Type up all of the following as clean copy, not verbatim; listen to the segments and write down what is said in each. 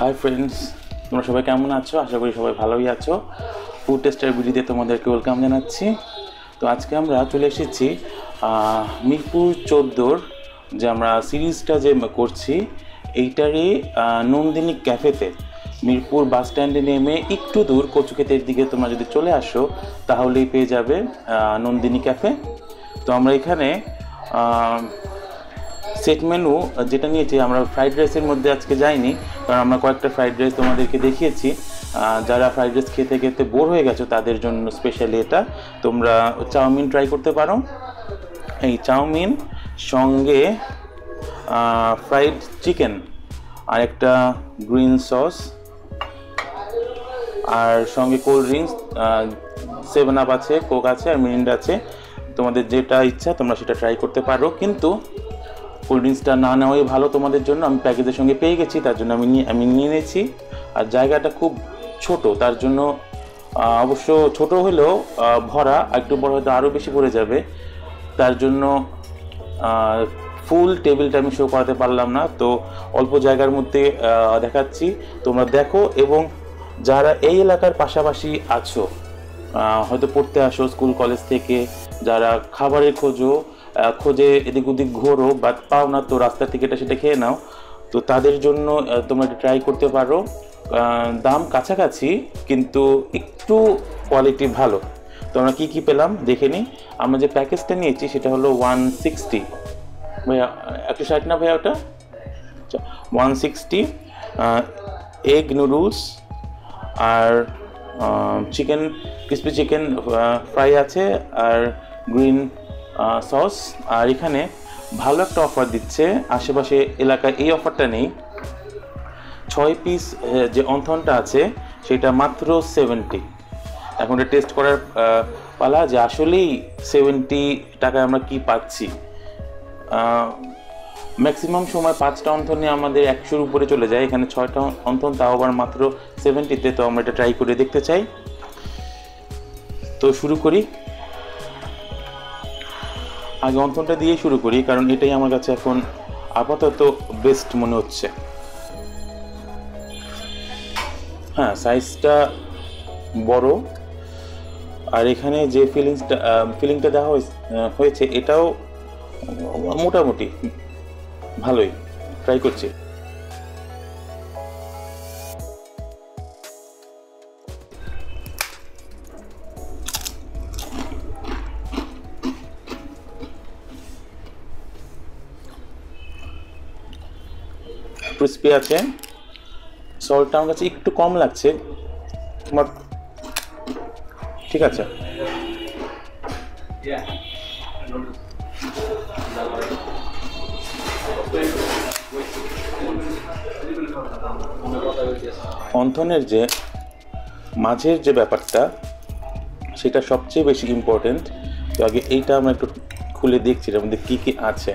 Hi friends तुम्हारा सबाई केमन आछो आशा करी सबाई भालोई आछो फूड टेस्टर बीडी ते तोमादेरके वेलकाम जानाच्छि। तो आजके आमरा चले एसेछि मिरपुर 14 जे आमरा सीरीजटा जे करछि एइटारे नंदिनी कैफेते मिरपुर बस स्टैंडे नेमे एकटू दूर कचुखेतेर दिके तोमरा जोदि चले आसो ताहलेई पेये जाबे नंदिनी कैफे। तो आमरा एखाने सेट मेनू जेटा नियेछि आमरा फ्राइड राइसेर मध्य आज के जाइनि कारण आमरा कयेकटा फ्राइड राइस तोमादेरके देखिएछि যারা ফ্রাইড রাইস খেতে খেতে বোর হয়ে গেছো তাদের জন্য স্পেশালি এটা তোমরা চাউমিন ট্রাই করতে পারো। এই চাউমিন সঙ্গে ফ্রাইড চিকেন আর একটা গ্রিন সস আর সঙ্গে কোল্ড ড্রিঙ্কস 7 আপ আছে কোক আছে আর মিরিন্ডা আছে তোমাদের যেটা ইচ্ছা তোমরা সেটা ট্রাই করতে পারো। কিন্তু কোল্ড ড্রিঙ্কসটা না নেওয়াই ভালো তোমাদের জন্য, আমি প্যাকেজের সঙ্গে পেয়ে গেছি তার জন্য আমি নিয়ে নিয়েছি। আর জায়গাটা খুব ছোট তার জন্য অবশ্য ছোট হলেও ভরা একটু বড় হয়তো আরও বেশি ভরে যাবে তার জন্য ফুল টেবিলটা আমি শো করাতে পারলাম না। তো অল্প জায়গার মধ্যে দেখাচ্ছি তোমরা দেখো এবং যারা এই এলাকার পাশাপাশি আছো হয়তো পড়তে আসো স্কুল কলেজ থেকে যারা খাবারের খোঁজে এদিক ওদিক ঘোরো বাদ পাও না তো রাস্তা থেকে এটা সেটা খেয়ে নাও তো তাদের জন্য তোমরা এটা ট্রাই করতে পারো। দাম কাছাকাছি কিন্তু একটু কোয়ালিটি ভালো। তো আমরা কী কী পেলাম দেখে নিই। আমরা যে প্যাকেজটা নিয়েছি সেটা হলো 160 ভাইয়া 160 না ভাইয়া ওটা 160 এগ নুডলস আর চিকেন ক্রিসপি চিকেন ফ্রাই আছে আর গ্রিন সস। আর এখানে ভালো একটা অফার দিচ্ছে আশেপাশে এলাকায় এই অফারটা নেই 6 পিস যে অন্থনটা আছে সেটা মাত্র 70। এখন এটা টেস্ট করার পালা যে আসলেই 70 টাকায় আমরা কি পাচ্ছি। ম্যাক্সিমাম সময় 5টা অন্থনে আমাদের 100-র উপরে চলে যায়, এখানে 6টা অন্থন তাও আবার মাত্র 70-তে। তো আমরা এটা ট্রাই করে দেখতে চাই তো শুরু করি, আগে অন্থনটা দিয়ে শুরু করি কারণ এটাই আমার কাছে এখন আপাতত বেস্ট মনে হচ্ছে। হ্যাঁ সাইজটা বড় আর এখানে যে ফিলিংটা দেওয়া হয়েছে এটাও মোটামুটি ভালোই, ট্রাই করছি। ক্রিসপি আছে, সল্টটা আমার কাছে একটু কম লাগছে তোমার ঠিক আছে। অন্থনের যে মাঝের যে ব্যাপারটা সেটা সবচেয়ে বেশি ইম্পর্টেন্ট। তো আগে এইটা আমরা একটু খুলে দেখছি এর মধ্যে কী কী আছে।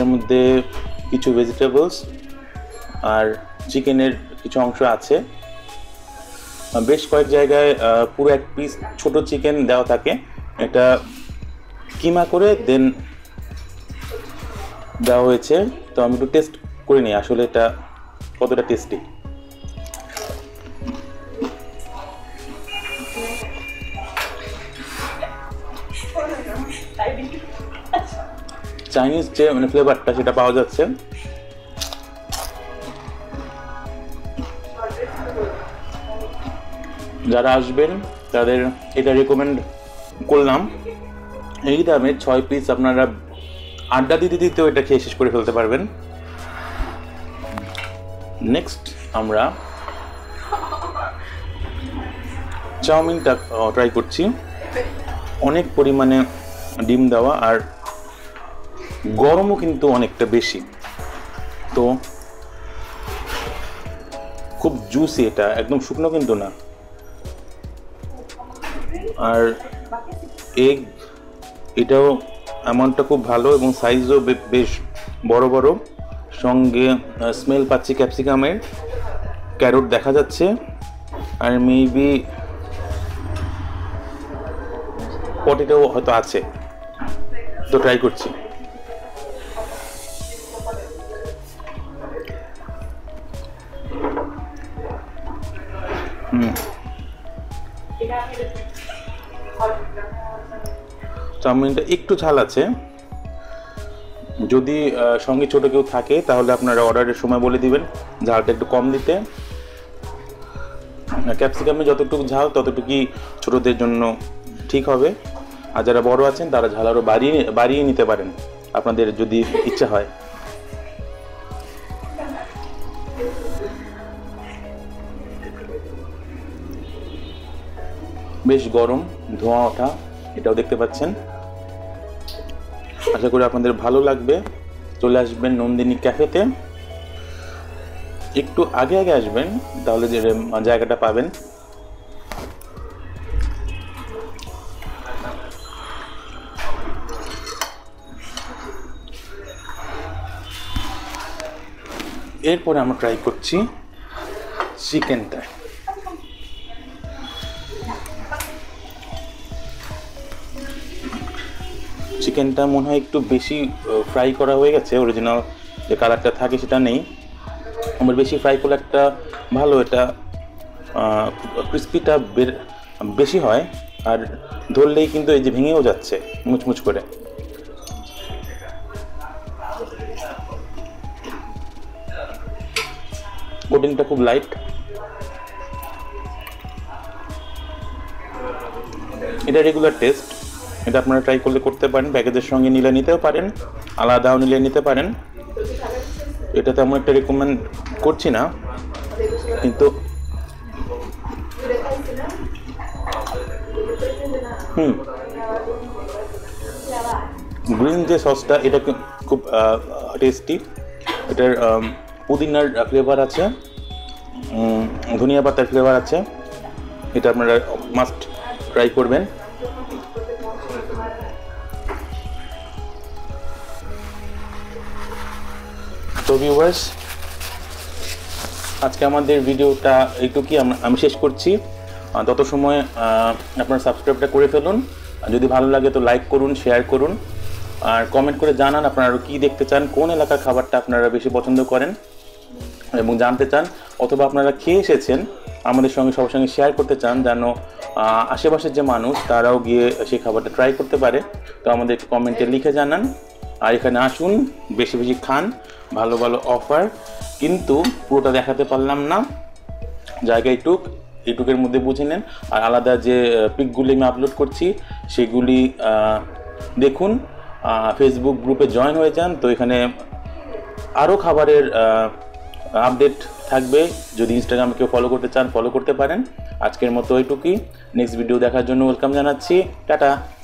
এর মধ্যে কিছু ভেজিটেবলস আর চিকেনের কিছু অংশ আছে, বেশ কয়েক জায়গায় পুরো এক পিস ছোট চিকেন দেওয়া থাকে, এটা কিমা করে দেন দেওয়া হয়েছে। তো আমি একটু টেস্ট করে নিই আসলে এটা কতটা টেস্টি। চাইনিজ যে মানে ফ্লেভারটা সেটা পাওয়া যাচ্ছে, যারা আসবেন তাদের এটা রেকমেন্ড করলাম। এই দামে 6 পিস আপনারা আড্ডা দিতে দিতেও এটা খেয়ে শেষ করে ফেলতে পারবেন। নেক্সট আমরা চাউমিনটা ট্রাই করছি, অনেক পরিমাণে ডিম দেওয়া আর গরমও কিন্তু অনেকটা বেশি, তো খুব জুসি, এটা একদম শুকনো কিন্তু না। আর এগ এটাও অ্যামাউন্টটা খুব ভালো এবং সাইজও বেশ বড় বড়, সঙ্গে স্মেল পাচ্ছি ক্যাপসিকামের, ক্যারট দেখা যাচ্ছে আর মেবি পটেটোও হয়তো আছে। তো ট্রাই করছি। চাউমিনটা একটু ঝাল আছে। যদি সঙ্গে ছোটো কেউ থাকে তাহলে আপনারা অর্ডারের সময় বলে দিবেন ঝালটা একটু কম দিতে। ক্যাপসিকামে যতটুকু ঝাল ততটুকুই ছোটোদের জন্য ঠিক হবে, আর যারা বড়ো আছেন তারা ঝাল আরও বাড়িয়ে নিতে পারেন আপনাদের যদি ইচ্ছা হয়। বেশ গরম, ধোঁয়া ওঠা, এটাও দেখতে পাচ্ছেন। আশা করি আপনাদের ভালো লাগবে। চলে আসবেন নন্দিনী ক্যাফেতে, একটু আগে আগে আসবেন তাহলে যে জায়গাটা পাবেন। এরপরে আমরা ট্রাই করছি চিকেনটা। চিকেনটা মনে হয় একটু বেশি ফ্রাই করা হয়ে গেছে, অরিজিনাল যে কালারটা থাকে সেটা নেই। আমার বেশি ফ্রাই করলে একটা ভালো, এটা ক্রিস্পিটা বেশি হয়, আর ধরলেই কিন্তু এই যে ভেঙেও যাচ্ছে মুচমুচ করে। কোটিংটা খুব লাইট, এটা রেগুলার টেস্ট, এটা আপনারা ট্রাই করলে করতে পারেন। প্যাকেজের সঙ্গে নিলে নিতেও পারেন, আলাদাও নিলে নিতে পারেন। এটা তেমন একটা রেকমেন্ড করছি না, কিন্তু গ্রিন যে সসটা এটা খুব টেস্টি। এটার পুদিনার ফ্লেভার আছে, ধনিয়া পাতার ফ্লেভার আছে, এটা আপনারা মাস্ট ট্রাই করবেন। তো ভিউয়ার্স, আজকে আমাদের ভিডিওটা একটু কি আমি শেষ করছি। তত সময় আপনারা সাবস্ক্রাইবটা করে ফেলুন, যদি ভালো লাগে তো লাইক করুন, শেয়ার করুন, আর কমেন্ট করে জানান আপনারা কী দেখতে চান, কোন এলাকার খাবারটা আপনারা বেশি পছন্দ করেন এবং জানতে চান, অথবা আপনারা খেয়ে এসেছেন আমাদের সঙ্গে সবার সঙ্গে শেয়ার করতে চান, যেন আশেপাশের যে মানুষ তারাও গিয়ে সেই খাবারটা ট্রাই করতে পারে। তো আমাদের কমেন্টে লিখে জানান, আর এখানে আসুন, বেশি বেশি খান, ভালো ভালো অফার। কিন্তু পুরোটা দেখাতে পারলাম না, জায়গা টুক এইটুকের মধ্যে বুঝে নেন। আর আলাদা যে পিকগুলি আমি আপলোড করছি সেগুলি দেখুন, ফেসবুক গ্রুপে জয়েন হয়ে যান। তো এখানে আরও খাবারের আপডেট থাকবে, যদি ইনস্টাগ্রামে কেউ ফলো করতে চান ফলো করতে পারেন। আজকের মতো এইটুকুই, নেক্সট ভিডিও দেখার জন্য ওয়েলকাম জানাচ্ছি, টাটা।